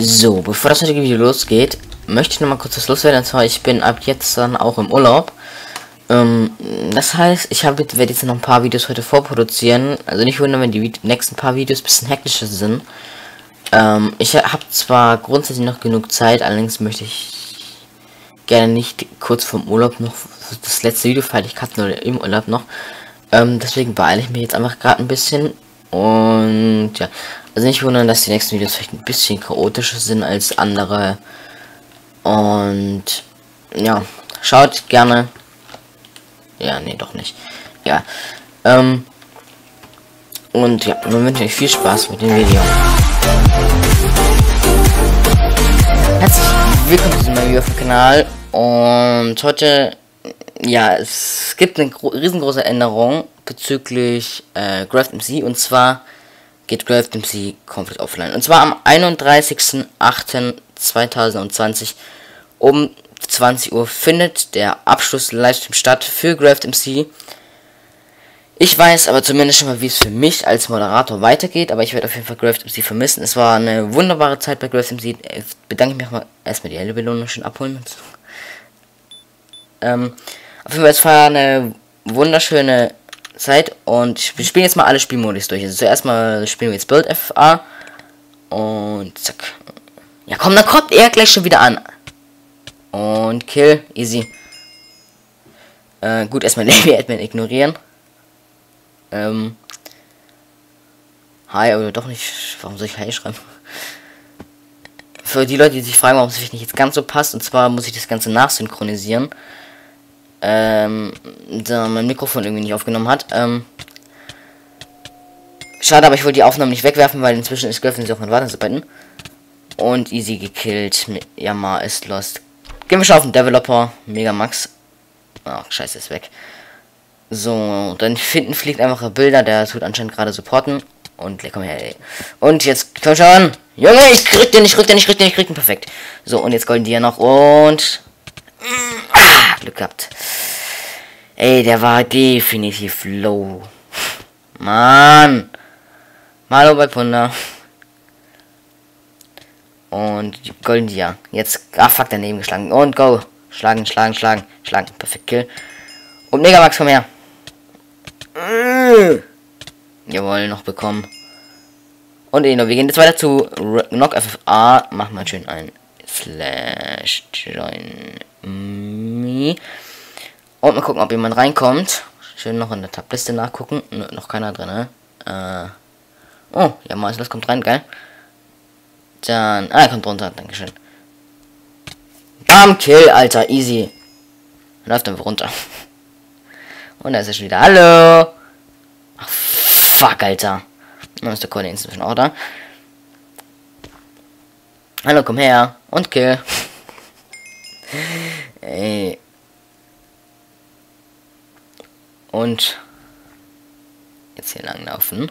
So, bevor das heutige Video losgeht, möchte ich nochmal kurz was loswerden. Und zwar, ich bin ab jetzt dann auch im Urlaub. Das heißt, ich werde jetzt noch ein paar Videos heute vorproduzieren. Also nicht wundern, wenn die nächsten paar Videos ein bisschen hektischer sind. Ich habe zwar grundsätzlich noch genug Zeit, allerdings möchte ich gerne nicht kurz vorm Urlaub noch das letzte Video fertig cutten oder im Urlaub noch. Deswegen beeile ich mich jetzt einfach gerade ein bisschen. Und ja, also nicht wundern, dass die nächsten Videos vielleicht ein bisschen chaotischer sind als andere. Und ja, schaut gerne. Ja, nee, doch nicht. Ja. Und ja, nun wünsche ich euch viel Spaß mit dem Video. Herzlich willkommen zu diesem neuen Video auf dem Kanal. Und heute, ja, es gibt eine riesengroße Änderung bezüglich Graft MC. Und zwar geht Graft MC komplett offline. Und zwar am 31.08.2020 um 20 Uhr findet der Abschluss-Livestream statt für Graft MC. Ich weiß aber zumindest schon mal, wie es für mich als Moderator weitergeht, aber ich werde auf jeden Fall Graft MC vermissen. Es war eine wunderbare Zeit bei Graft MC. Bedanke mich mal erstmal die helle Belohnung schon abholen. Auf jeden Fall, es war eine wunderschöne Zeit und wir spielen jetzt mal alle Spielmodis durch. Also zuerst mal spielen wir jetzt Build FA und zack. Ja komm, dann kommt er gleich schon wieder an. Und kill, easy. Gut, erstmal Navy Admin ignorieren. Hi, oder doch nicht. Warum soll ich Hi schreiben? Für die Leute, die sich fragen, warum es sich nicht jetzt ganz so passt, und zwar muss ich das Ganze nachsynchronisieren. Da mein Mikrofon irgendwie nicht aufgenommen hat. Schade, aber ich wollte die Aufnahme nicht wegwerfen, weil inzwischen ist Griffin auch in Wartungsarbeiten. Und easy gekillt. Yama ist lost. Gehen wir schon auf den Developer. Megamax. Ach, scheiße, ist weg. So, dann finden fliegt einfache Bilder. Der tut anscheinend gerade supporten. Und komm her. Ey. Und jetzt, komm schon. Junge, ich krieg den, ich krieg den. Perfekt. So, und jetzt golden die ja noch. Und. Glück gehabt. Ey, der war definitiv low. Mann. Malo bei Punda. Und golden die ja. Jetzt. Ah fuck, daneben geschlagen. Und go. Schlagen. Perfekt Kill. Und Megamax, komm her. Jawohl, noch bekommen. Und wir gehen jetzt weiter zu Knock FFA. Mach mal schön ein Slash Join Me. Und mal gucken, ob jemand reinkommt. Schön noch in der Tabliste nachgucken. Noch keiner drin, ne? Oh, ja, mal das kommt rein, geil. Dann. Ah, er kommt runter. Dankeschön. Bam, Kill, Alter. Easy. Läuft einfach runter. Und da ist er schon wieder. Hallo. Ach, fuck, Alter. Dann ist der Kollege inzwischen auch da. Hallo, komm her. Und Kill. Ey. Und. Jetzt hier lang laufen.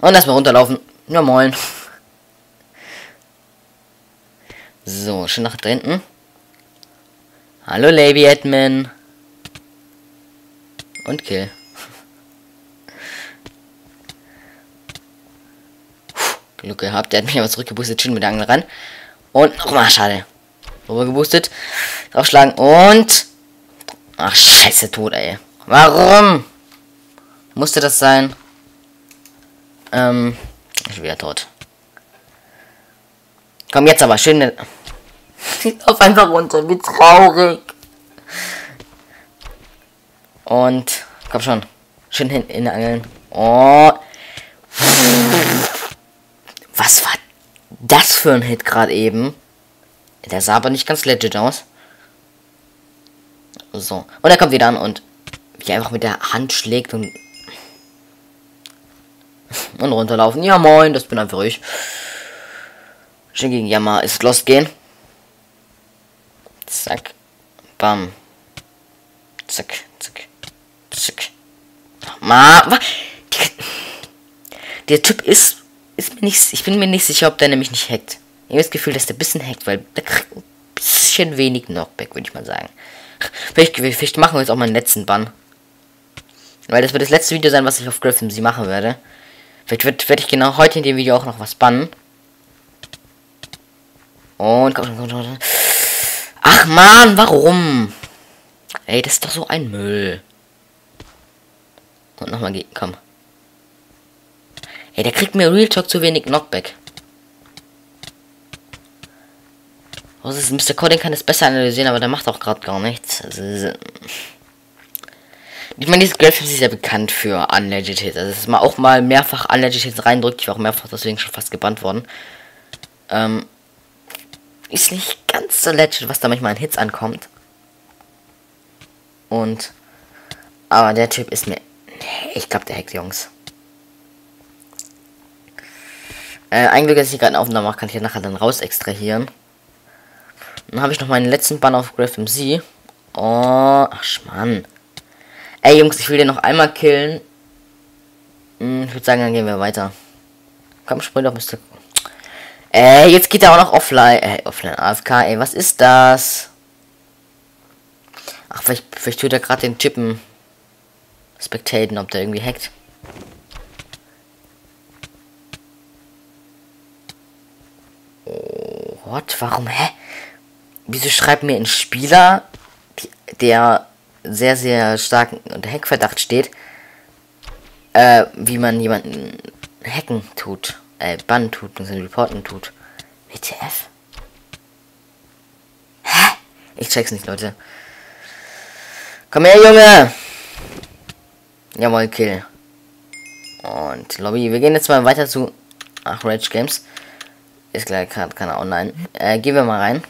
Und erstmal runterlaufen. Ja, moin. So, schön nach hinten. Hallo, Lady Admin. Und Kill. Puh, Glück gehabt. Der hat mich aber zurückgeboostet. Schön mit der Angel ran. Und nochmal, schade. Rüber geboostet. Draufschlagen und. Ach, scheiße, tot, ey. Warum? Musste das sein? Ich wieder tot. Komm jetzt aber, schön. Auf einfach runter, wie traurig. Und komm schon. Schön hinten in den Angeln. Oh. Was war das für ein Hit gerade eben? Der sah aber nicht ganz legit aus. So. Und er kommt wieder an und wie einfach mit der Hand schlägt und. Und runterlaufen. Ja, moin, das bin einfach ich. Schön gegen Yama ist lost gehen. Zack. Bam. Zack, zack, zack. Ma. Der Typ ist mir nicht. Ich bin mir nicht sicher, ob der nämlich nicht hackt. Ich habe das Gefühl, dass der ein bisschen hackt, weil der kriegt ein bisschen wenig Knockback, würde ich mal sagen. Vielleicht machen wir jetzt auch meinen letzten Bann. Weil das wird das letzte Video sein, was ich auf GriffMC machen werde. Vielleicht werde ich genau heute in dem Video auch noch was bannen. Und komm. Ach man, warum? Ey, das ist doch so ein Müll. Und nochmal, komm. Ey, der kriegt mir Real Talk zu wenig Knockback. Was ist, Mr. Coding kann das besser analysieren, aber der macht auch gerade gar nichts. Also, ich meine, dieses GriffMC ist ja bekannt für Unlegged Hits. Also, es ist mal auch mal mehrfach Unlegged Hits reindrückt. Ich war auch mehrfach deswegen schon fast gebannt worden. Ist nicht ganz so legit, was da manchmal an Hits ankommt. Und. Aber der Typ ist mir. Nee, ich glaube, der hackt, Jungs. Ein Glück, dass ich gerade eine Aufnahme mache, kann ich ja nachher dann raus extrahieren. Dann habe ich noch meinen letzten Bann auf GriffMC. Oh, ach, Mann. Ey, Jungs, ich will den noch einmal killen. Ich würde sagen, dann gehen wir weiter. Komm, sprint doch, Mr. Ey, jetzt geht er auch noch offline. Ey, offline AFK, ey, was ist das? Ach, vielleicht tut er gerade den Typen spectaten, ob der irgendwie hackt. Oh, what? Warum, hä? Wieso schreibt mir ein Spieler, der sehr, sehr stark unter Hackverdacht steht, wie man jemanden hacken tut, bannen tut und seinen Reporten tut. WTF? Hä? Ich check's nicht, Leute. Komm her, Junge! Jawohl, Kill. Und Lobby, wir gehen jetzt mal weiter zu... Ach, Rage Games. Ist gleich gerade online. Gehen wir mal rein.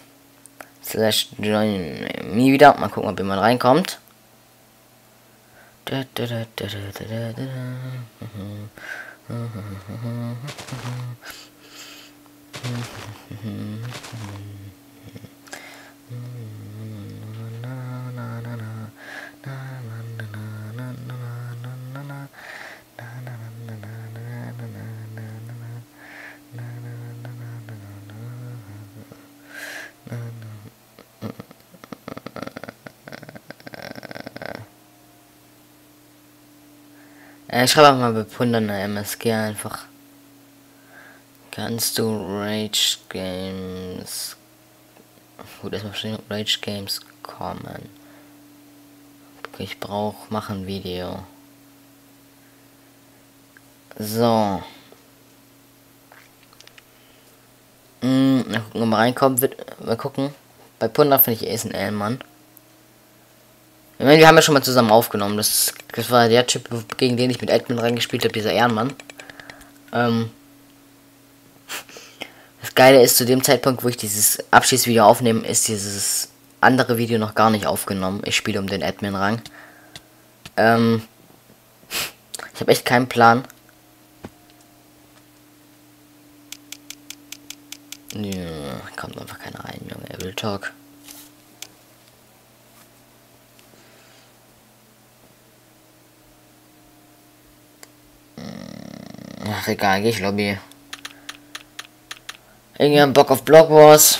Slash join me wieder. Mal gucken, ob jemand reinkommt. Ich schreibe auch mal bei Pundern eine MSG einfach. Kannst du Rage Games. Gut, erstmal verstehen, ob Rage Games kommen. Ich brauche. Mach ein Video. So. Mal gucken, ob man reinkommt. Mal gucken. Bei Pundern finde ich SNL, Mann. Ich meine, wir haben ja schon mal zusammen aufgenommen. Das war der Typ, gegen den ich mit Admin reingespielt habe, dieser Ehrenmann. Das Geile ist, zu dem Zeitpunkt, wo ich dieses Abschiedsvideo aufnehme, ist dieses andere Video noch gar nicht aufgenommen. Ich spiele um den Admin-Rang. Ich habe echt keinen Plan. Ja, kommt einfach keiner rein, Junge. Er will Talk. Ach, egal, geh ich Lobby. Irgendjemand Bock auf Block Wars?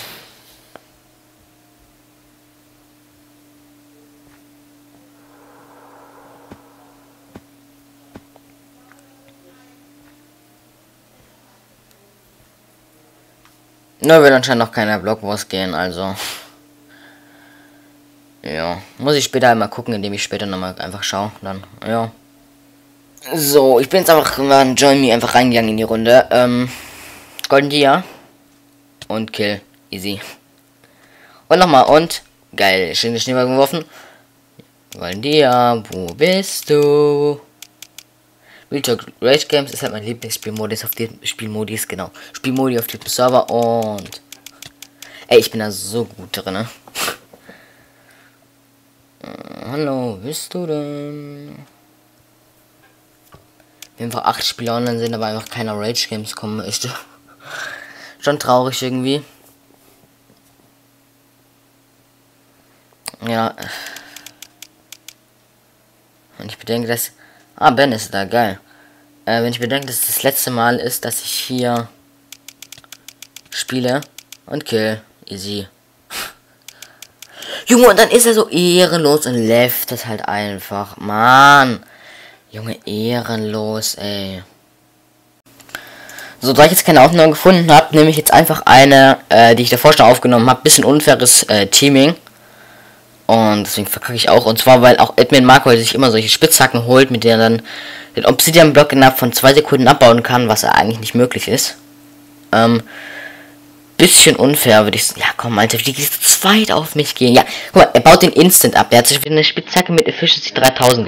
Nur will anscheinend noch keiner Block Wars gehen, also. Ja, muss ich später einmal gucken, indem ich später nochmal einfach schaue. Dann, ja. So, ich bin jetzt einfach in Join Me einfach reingegangen in die Runde. Golden Dia. Und Kill. Easy. Und nochmal und. Geil. Schön den Schneeball geworfen. Golden Dia, wo bist du? Real Talk Rage Games ist halt mein Lieblingsspielmodus auf dem Spielmodis, genau. Spielmodi auf dem Server und. Ey, ich bin da so gut drin, ne? Hallo, bist du denn? Einfach 8 Spieler online sind, aber einfach keiner Rage Games kommen möchte. Schon traurig irgendwie. Ja. Wenn ich bedenke, dass... Ah, Ben ist da, geil. Wenn ich bedenke, dass das letzte Mal ist, dass ich hier spiele und kill. Easy. Junge, und dann ist er so ehrenlos und leftet halt einfach. Mann. Junge, ehrenlos, ey. So, da ich jetzt keine Aufnahme gefunden habe, nehme ich jetzt einfach eine, die ich davor schon aufgenommen habe. Bisschen unfaires Teaming. Und deswegen verkacke ich auch. Und zwar, weil auch Admin Marco sich immer solche Spitzhacken holt, mit denen er dann den Obsidian-Block innerhalb von 2 Sekunden abbauen kann, was ja eigentlich nicht möglich ist. Bisschen unfair, würde ich sagen. Ja, komm, Alter, wie geht's zu zweit auf mich gehen? Ja, guck mal, er baut den Instant ab. Er hat sich eine Spitzhacke mit Efficiency 3000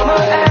gekriegt.